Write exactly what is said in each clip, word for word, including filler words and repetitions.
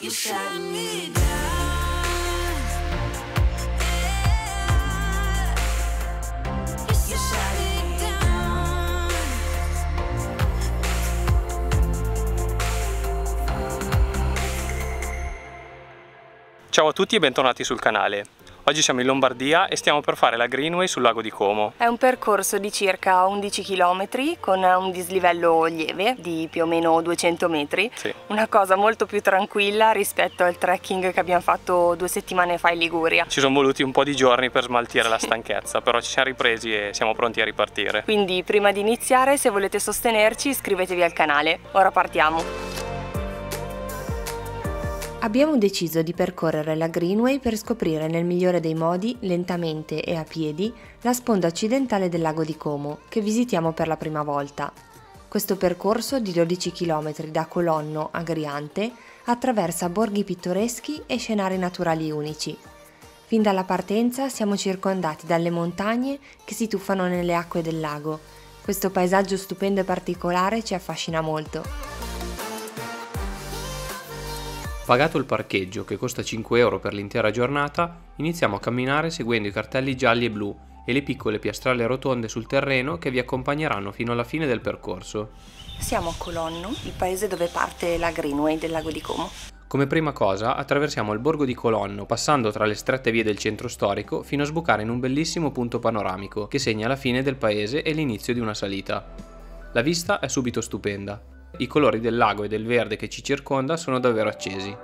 You shut me down. Ciao a tutti e bentornati sul canale. Oggi siamo in Lombardia e stiamo per fare la Greenway sul lago di Como. È un percorso di circa undici chilometri con un dislivello lieve di più o meno duecento metri, sì. Una cosa molto più tranquilla rispetto al trekking che abbiamo fatto due settimane fa in Liguria. Ci sono voluti un po' di giorni per smaltire la stanchezza, però ci siamo ripresi e siamo pronti a ripartire. Quindi prima di iniziare, se volete sostenerci, iscrivetevi al canale. Ora partiamo! Abbiamo deciso di percorrere la Greenway per scoprire nel migliore dei modi, lentamente e a piedi, la sponda occidentale del lago di Como, che visitiamo per la prima volta. Questo percorso di dodici chilometri da Colonno a Griante attraversa borghi pittoreschi e scenari naturali unici. Fin dalla partenza siamo circondati dalle montagne che si tuffano nelle acque del lago. Questo paesaggio stupendo e particolare ci affascina molto. Pagato il parcheggio, che costa cinque euro per l'intera giornata, iniziamo a camminare seguendo i cartelli gialli e blu e le piccole piastrelle rotonde sul terreno che vi accompagneranno fino alla fine del percorso. Siamo a Colonno, il paese dove parte la Greenway del lago di Como. Come prima cosa attraversiamo il borgo di Colonno, passando tra le strette vie del centro storico fino a sbucare in un bellissimo punto panoramico che segna la fine del paese e l'inizio di una salita. La vista è subito stupenda. I colori del lago e del verde che ci circonda sono davvero accesi.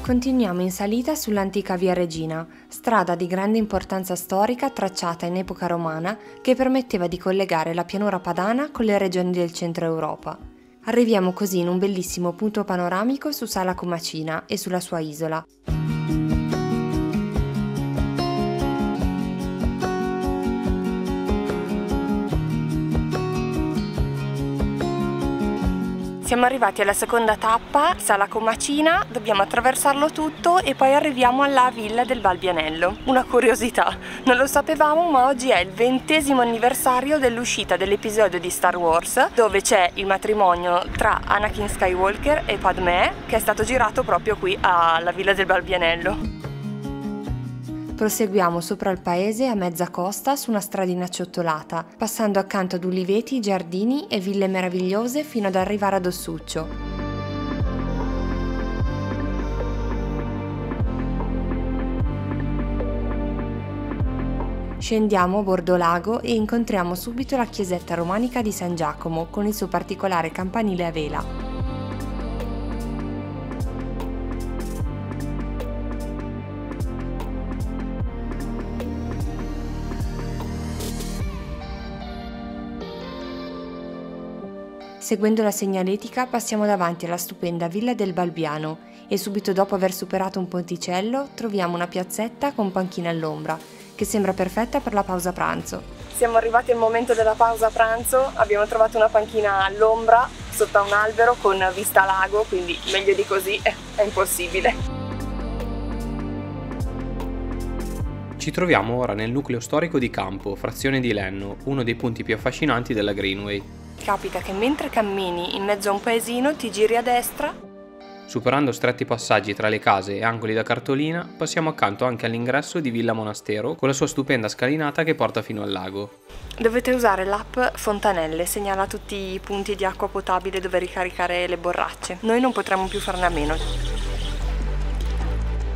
Continuiamo in salita sull'antica Via Regina, strada di grande importanza storica tracciata in epoca romana che permetteva di collegare la pianura padana con le regioni del centro Europa. Arriviamo così in un bellissimo punto panoramico su Sala Comacina e sulla sua isola. Siamo arrivati alla seconda tappa, Sala Comacina, dobbiamo attraversarlo tutto e poi arriviamo alla Villa del Balbianello. Una curiosità, non lo sapevamo ma oggi è il ventesimo anniversario dell'uscita dell'episodio di Star Wars dove c'è il matrimonio tra Anakin Skywalker e Padmé, che è stato girato proprio qui alla Villa del Balbianello. Proseguiamo sopra il paese a mezza costa su una stradina acciottolata, passando accanto ad uliveti, giardini e ville meravigliose fino ad arrivare ad Ossuccio. Scendiamo a bordo lago e incontriamo subito la chiesetta romanica di San Giacomo con il suo particolare campanile a vela. Seguendo la segnaletica passiamo davanti alla stupenda Villa del Balbiano e subito dopo aver superato un ponticello troviamo una piazzetta con panchine all'ombra che sembra perfetta per la pausa pranzo. Siamo arrivati al momento della pausa pranzo, abbiamo trovato una panchina all'ombra sotto un albero con vista lago, quindi meglio di così è impossibile. Ci troviamo ora nel nucleo storico di Campo, frazione di Lenno, uno dei punti più affascinanti della Greenway. Capita che mentre cammini in mezzo a un paesino ti giri a destra. Superando stretti passaggi tra le case e angoli da cartolina, passiamo accanto anche all'ingresso di Villa Monastero con la sua stupenda scalinata che porta fino al lago. Dovete usare l'app Fontanelle, segnala tutti i punti di acqua potabile dove ricaricare le borracce. Noi non potremo più farne a meno.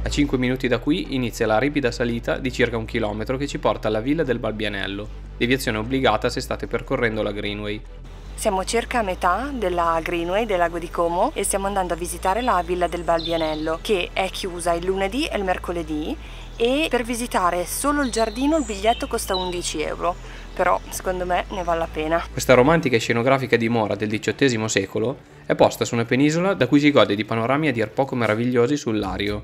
A cinque minuti da qui inizia la ripida salita di circa un chilometro che ci porta alla Villa del Balbianello, deviazione obbligata se state percorrendo la Greenway. Siamo circa a metà della Greenway del lago di Como e stiamo andando a visitare la Villa del Balbianello, che è chiusa il lunedì e il mercoledì e per visitare solo il giardino il biglietto costa undici euro, però secondo me ne vale la pena. Questa romantica e scenografica dimora del diciottesimo secolo è posta su una penisola da cui si gode di panorami a dir poco meravigliosi sul Lario.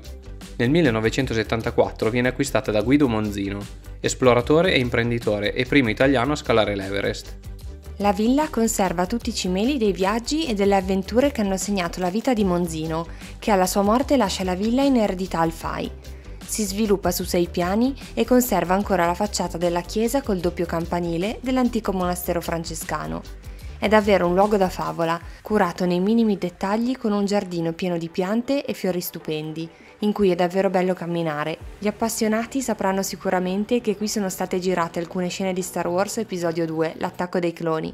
Nel millenovecentosettantaquattro viene acquistata da Guido Monzino, esploratore e imprenditore e primo italiano a scalare l'Everest. La villa conserva tutti i cimeli dei viaggi e delle avventure che hanno segnato la vita di Monzino, che alla sua morte lascia la villa in eredità al Fai. Si sviluppa su sei piani e conserva ancora la facciata della chiesa col doppio campanile dell'antico monastero francescano. È davvero un luogo da favola, curato nei minimi dettagli con un giardino pieno di piante e fiori stupendi, in cui è davvero bello camminare. Gli appassionati sapranno sicuramente che qui sono state girate alcune scene di Star Wars Episodio due, L'attacco dei Cloni.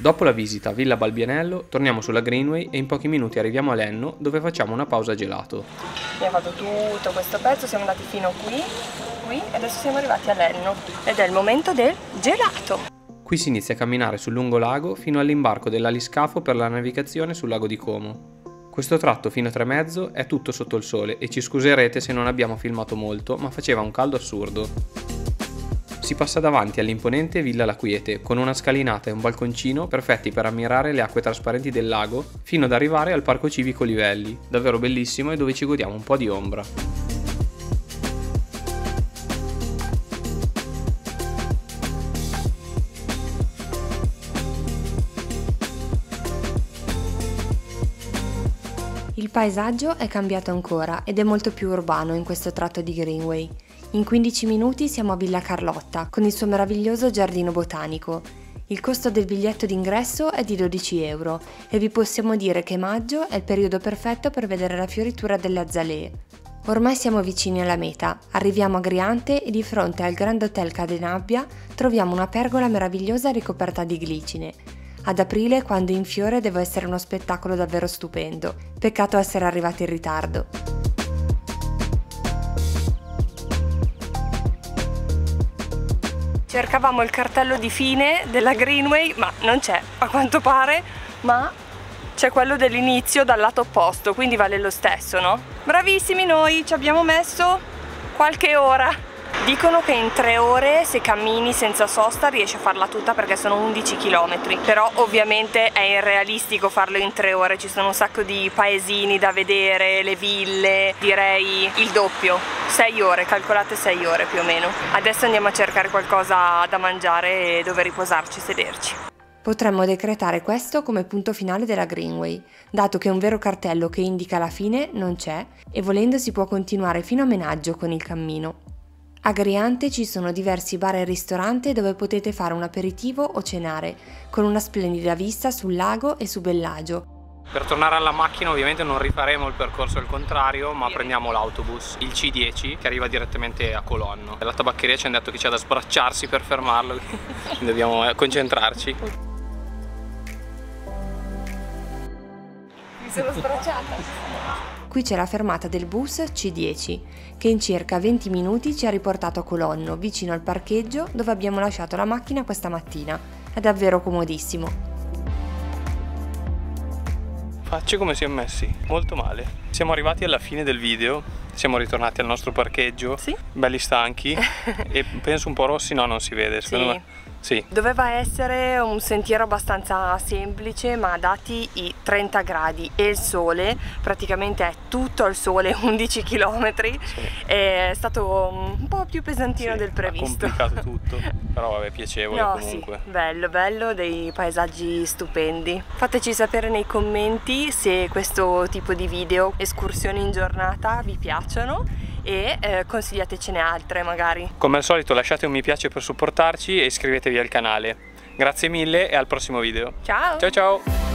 Dopo la visita a Villa Balbianello torniamo sulla Greenway e in pochi minuti arriviamo a Lenno, dove facciamo una pausa gelato. Abbiamo fatto tutto questo pezzo, siamo andati fino qui, qui e adesso siamo arrivati a Lenno ed è il momento del gelato. Qui si inizia a camminare sul lungo lago fino all'imbarco dell'aliscafo per la navigazione sul lago di Como. Questo tratto fino a Tremezzo è tutto sotto il sole e ci scuserete se non abbiamo filmato molto, ma faceva un caldo assurdo. Si passa davanti all'imponente Villa La Quiete, con una scalinata e un balconcino perfetti per ammirare le acque trasparenti del lago, fino ad arrivare al Parco Civico Livelli, davvero bellissimo e dove ci godiamo un po' di ombra. Il paesaggio è cambiato ancora ed è molto più urbano in questo tratto di Greenway. In quindici minuti siamo a Villa Carlotta, con il suo meraviglioso giardino botanico. Il costo del biglietto d'ingresso è di dodici euro e vi possiamo dire che maggio è il periodo perfetto per vedere la fioritura delle azalee. Ormai siamo vicini alla meta, arriviamo a Griante e di fronte al Grand Hotel Cadenabbia troviamo una pergola meravigliosa ricoperta di glicine. Ad aprile, quando in fiore, deve essere uno spettacolo davvero stupendo. Peccato essere arrivati in ritardo. Cercavamo il cartello di fine della Greenway, ma non c'è, a quanto pare, ma c'è quello dell'inizio dal lato opposto, quindi vale lo stesso, no? Bravissimi noi, ci abbiamo messo qualche ora. Dicono che in tre ore, se cammini senza sosta, riesci a farla tutta perché sono undici chilometri, però ovviamente è irrealistico farlo in tre ore, ci sono un sacco di paesini da vedere, le ville, direi il doppio. sei ore, calcolate sei ore più o meno. Adesso andiamo a cercare qualcosa da mangiare e dove riposarci, sederci. Potremmo decretare questo come punto finale della Greenway, dato che un vero cartello che indica la fine non c'è e volendo si può continuare fino a Menaggio con il cammino. A Griante ci sono diversi bar e ristoranti dove potete fare un aperitivo o cenare, con una splendida vista sul lago e su Bellagio. Per tornare alla macchina ovviamente non rifaremo il percorso al contrario, ma prendiamo l'autobus, il C dieci, che arriva direttamente a Colonno. Alla tabaccheria ci hanno detto che c'è da sbracciarsi per fermarlo, dobbiamo concentrarci. Mi sono sbracciata! Qui c'è la fermata del bus C dieci, che in circa venti minuti ci ha riportato a Colonno, vicino al parcheggio dove abbiamo lasciato la macchina questa mattina. È davvero comodissimo. Faccio come siamo messi, molto male. Siamo arrivati alla fine del video, siamo ritornati al nostro parcheggio, sì. Belli stanchi e penso un po' rossi, no, non si vede, secondo sì. me. Sì. Doveva essere un sentiero abbastanza semplice, ma dati i trenta gradi e il sole, praticamente è tutto il sole, undici chilometri, sì. È stato un po' più pesantino sì, del previsto. È complicato tutto, però vabbè, piacevole no, comunque. Sì, bello, bello, dei paesaggi stupendi. Fateci sapere nei commenti se questo tipo di video, escursioni in giornata, vi piacciono e eh, consigliatecene altre magari. Come al solito lasciate un mi piace per supportarci e iscrivetevi al canale. Grazie mille e al prossimo video. Ciao! Ciao ciao!